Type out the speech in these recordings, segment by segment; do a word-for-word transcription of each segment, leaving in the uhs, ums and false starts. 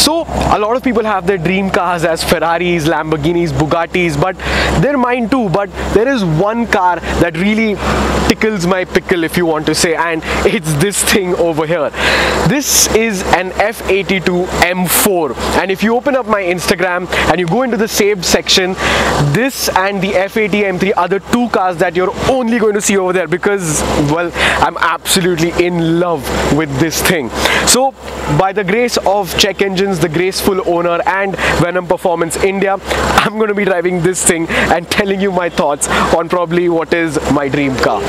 So a lot of people have their dream cars as Ferraris, Lamborghinis, Bugattis, but they're mine too. But there is one car that really tickles my pickle, if you want to say, and it's this thing over here. This is an F eighty-two M four, and if you open up my Instagram and you go into the saved section, this and the F eighty M three are the two cars that you're only going to see over there, because, well, I'm absolutely in love with this thing. So by the grace of Check Engines, the graceful owner, and Venom Performance India, I'm going to be driving this thing and telling you my thoughts on probably what is my dream car.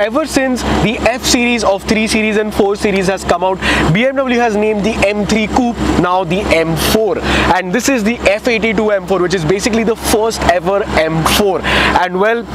Ever since the F series of three series and four series has come out, B M W has named the M three Coupe now the M four, and this is the F eighty-two M four, which is basically the first ever M four, and well,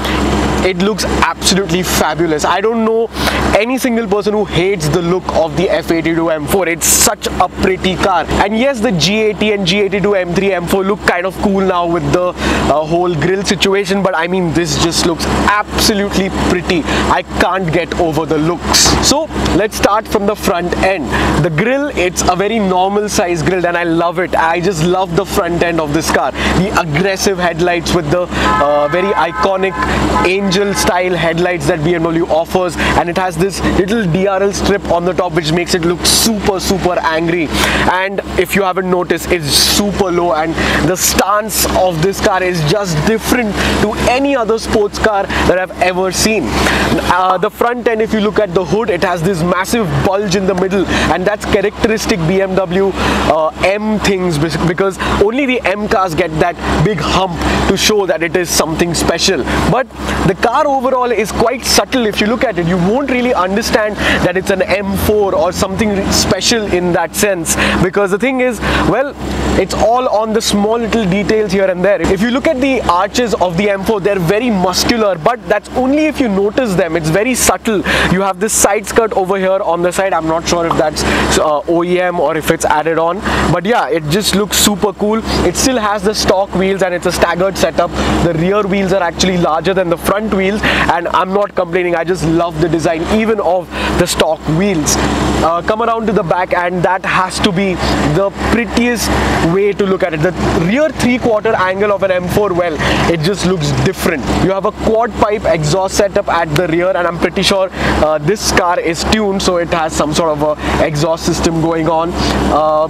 it looks absolutely fabulous. I don't know any single person who hates the look of the F eighty-two M four. It's such a pretty car. And yes, the G eighty and G eighty-two M three M four look kind of cool now with the uh, whole grill situation, but I mean, this just looks absolutely pretty. I can't get over the looks. So let's start from the front end. The grill, it's a very normal size grill, and I love it. I just love the front end of this car. The aggressive headlights with the uh, very iconic angel style headlights that B M W offers, and it has this little D R L strip on the top which makes it look super super angry. And if you haven't noticed, it's super low, and the stance of this car is just different to any other sports car that I've ever seen. Uh, the front end, if you look at the hood, it has this massive bulge in the middle, and that's characteristic B M W uh, M things, because only the M cars get that big hump to show that it is something special. But the car overall is quite subtle. If you look at it, you won't really understand that it's an M four or something special in that sense, because the thing is, well, it's all on the small little details here and there. If you look at the arches of the M four, they're very muscular, but that's only if you notice them. It's very subtle. You have this side skirt over here on the side. I'm not sure if that's uh, O E M or if it's added on, but yeah, it just looks super cool. It still has the stock wheels, and it's a staggered setup. The rear wheels are actually larger than the front wheels, and I'm not complaining. I just love the design even of the stock wheels. Uh, come around to the back, and that has to be the prettiest way to look at it. The rear three-quarter angle of an M four, well, it just looks different. You have a quad pipe exhaust setup at the rear, and I'm pretty sure uh, this car is tuned, so it has some sort of a exhaust system going on. Uh,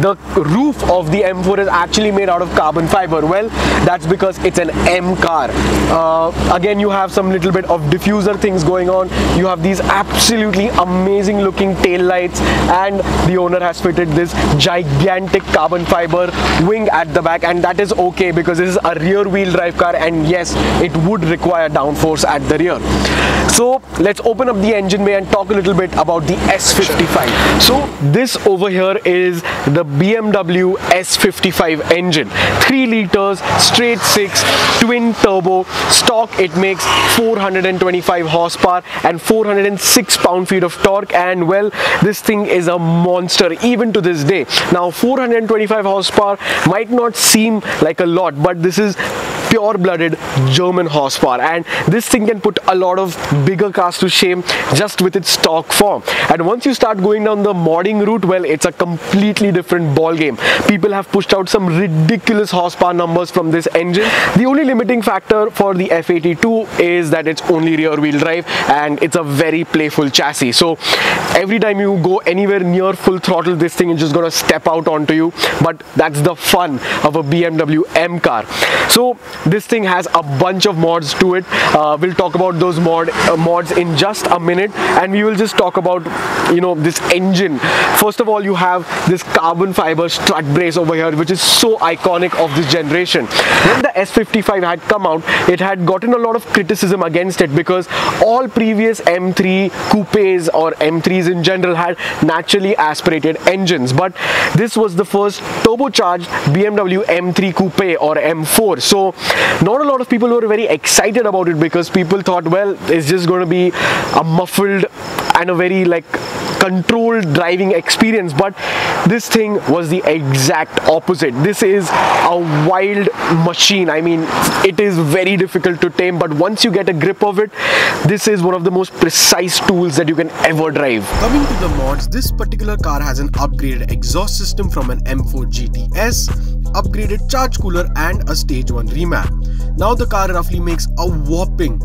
the roof of the M four is actually made out of carbon fiber. Well, that's because it's an M car. Uh, Again, you have some little bit of diffuser things going on. You have these absolutely amazing looking tail lights, and the owner has fitted this gigantic carbon fiber wing at the back, and that is okay because this is a rear wheel drive car, and yes, it would require downforce at the rear. So let's open up the engine bay and talk a little bit about the S fifty-five. Sure. So this over here is the B M W S fifty-five engine. three liters, straight six, twin turbo, stock. It makes four hundred twenty-five horsepower and four hundred six pound-feet of torque, and well, this thing is a monster even to this day. Now, four hundred twenty-five horsepower might not seem like a lot, but this is pure-blooded German horsepower, and this thing can put a lot of bigger cars to shame just with its stock form. And once you start going down the modding route, well, it's a completely different ball game. People have pushed out some ridiculous horsepower numbers from this engine. The only limiting factor for the F eighty-two is that it's only rear-wheel drive, and it's a very playful chassis. So every time you go anywhere near full throttle, this thing is just gonna step out onto you. But that's the fun of a B M W M car. So this thing has a bunch of mods to it. Uh, we'll talk about those mod uh, mods in just a minute, and we will just talk about, you know, this engine. First of all, you have this carbon fiber strut brace over here, which is so iconic of this generation. When the S fifty-five had come out, it had gotten a lot of criticism against it because all previous M three coupes or M threes in general had naturally aspirated engines, but this was the first turbocharged B M W M three coupe or M four. So not a lot of people were very excited about it because people thought, well, it's just going to be a muffled and a very like controlled driving experience. But This thing was the exact opposite. This is a wild machine. I mean, it is very difficult to tame, but once you get a grip of it, this is one of the most precise tools that you can ever drive. Coming to the mods, this particular car has an upgraded exhaust system from an M four G T S, upgraded charge cooler and a stage one remap. Now the car roughly makes a whopping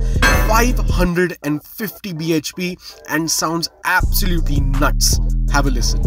five hundred fifty B H P and sounds absolutely nuts. Have a listen.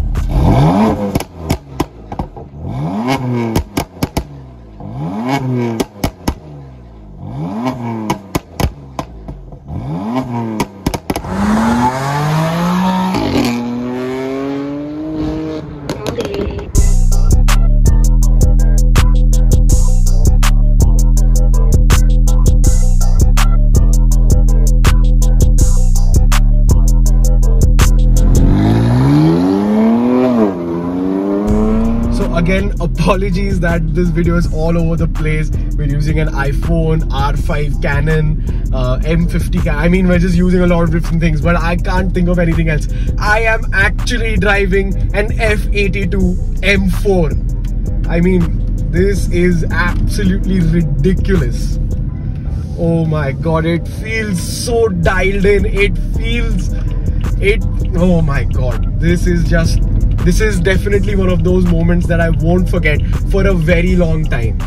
Again, apologies that this video is all over the place. We're using an iPhone, R five Canon, uh, M fifty Canon. I mean, we're just using a lot of different things, but I can't think of anything else. I am actually driving an F eighty-two M four. I mean, this is absolutely ridiculous. Oh my God, it feels so dialed in. It feels, it, oh my God, this is just, this is definitely one of those moments that I won't forget for a very long time.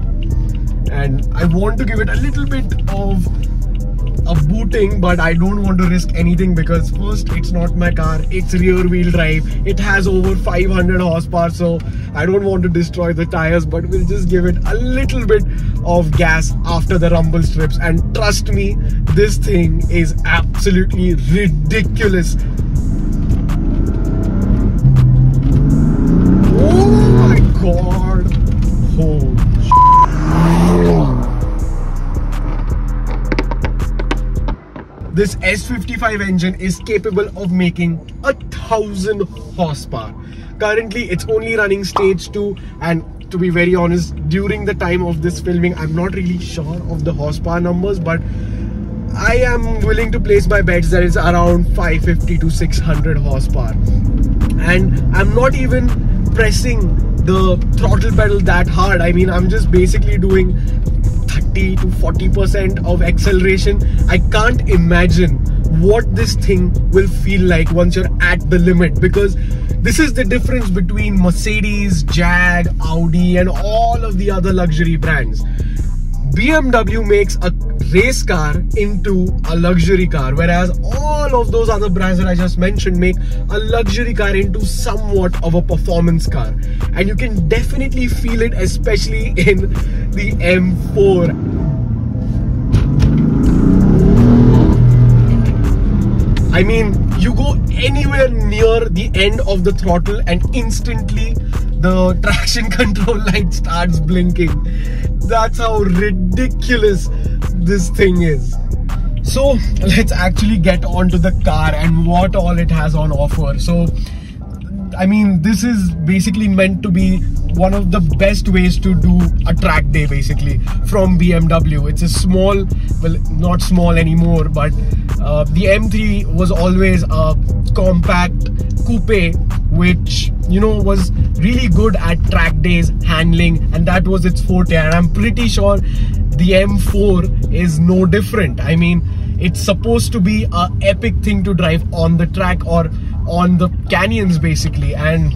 And I want to give it a little bit of a booting, but I don't want to risk anything because first, it's not my car, it's rear wheel drive. It has over five hundred horsepower, so I don't want to destroy the tires, but we'll just give it a little bit of gas after the rumble strips. And trust me, this thing is absolutely ridiculous. God, holy shit. This S fifty-five engine is capable of making a thousand horsepower. Currently, it's only running stage two, and to be very honest, during the time of this filming, I'm not really sure of the horsepower numbers, but I am willing to place my bets that it's around five fifty to six hundred horsepower. And I'm not even pressing the throttle pedal that hard. I mean, I'm just basically doing thirty to forty percent of acceleration. I can't imagine what this thing will feel like once you're at the limit, because this is the difference between Mercedes, Jag, Audi and all of the other luxury brands. B M W makes a race car into a luxury car, whereas all of those other brands that I just mentioned make a luxury car into somewhat of a performance car. And you can definitely feel it, especially in the M four. I mean, you go anywhere near the end of the throttle and instantly the traction control light starts blinking. That's how ridiculous this thing is. So let's actually get on to the car and what all it has on offer. So I mean, this is basically meant to be one of the best ways to do a track day, basically, from B M W. It's a small, well, not small anymore, but uh, the M three was always a compact coupe, which, you know, was really good at track days, handling, and that was its forte. And I'm pretty sure the M four is no different. I mean, it's supposed to be a epic thing to drive on the track or on the canyons, basically. And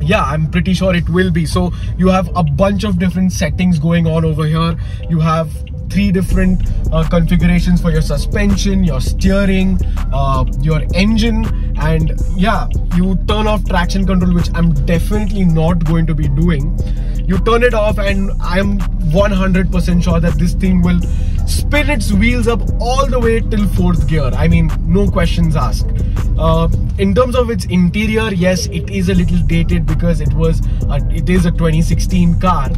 yeah, I'm pretty sure it will be. So you have a bunch of different settings going on over here. You have three different uh, configurations for your suspension, your steering, uh, your engine, and yeah, you turn off traction control, which I'm definitely not going to be doing. You turn it off and I'm one hundred percent sure that this thing will spin its wheels up all the way till fourth gear. I mean, no questions asked. Uh, in terms of its interior, yes, it is a little dated because it was a, it is a twenty sixteen car,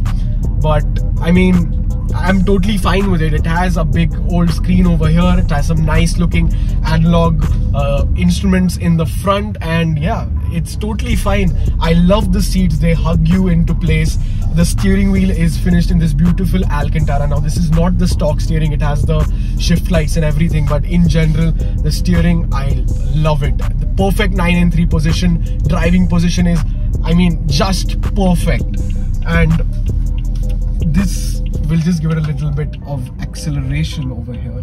but I mean, I'm totally fine with it. It has a big old screen over here. It has some nice looking analog uh, instruments in the front, and yeah, it's totally fine. I love the seats. They hug you into place. The steering wheel is finished in this beautiful Alcantara. Now this is not the stock steering. It has the shift lights and everything, but in general, the steering, I love it. The perfect nine and three position. Driving position is, I mean, just perfect. And this will just give it a little bit of acceleration over here.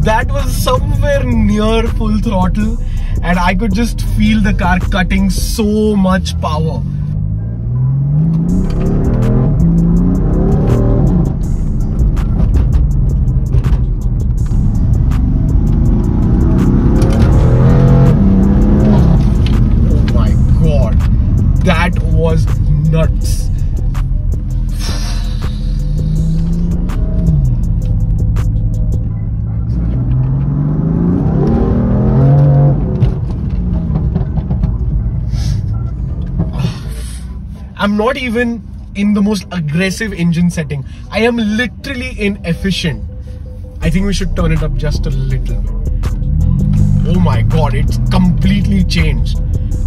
That was somewhere near full throttle, and I could just feel the car cutting so much power. Oh my God, that was nuts. I'm not even in the most aggressive engine setting. I am literally in efficient. I think we should turn it up just a little bit. Oh my God, it's completely changed.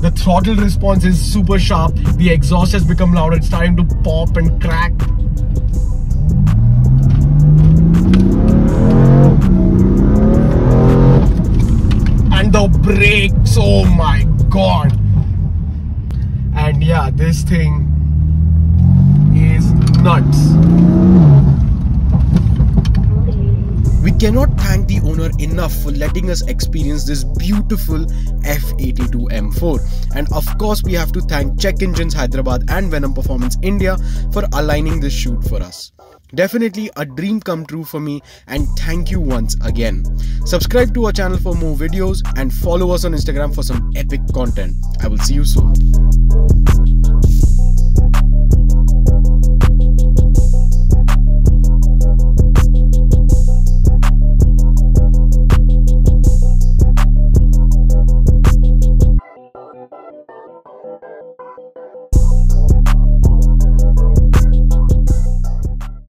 The throttle response is super sharp. The exhaust has become louder. It's starting to pop and crack. And the brakes, oh my God. And yeah, this thing is nuts. We cannot thank the owner enough for letting us experience this beautiful F eighty-two M four, and of course we have to thank Check Engines Hyderabad and Venom Performance India for aligning this shoot for us. Definitely a dream come true for me, and thank you once again. Subscribe to our channel for more videos and follow us on Instagram for some epic content. I will see you soon.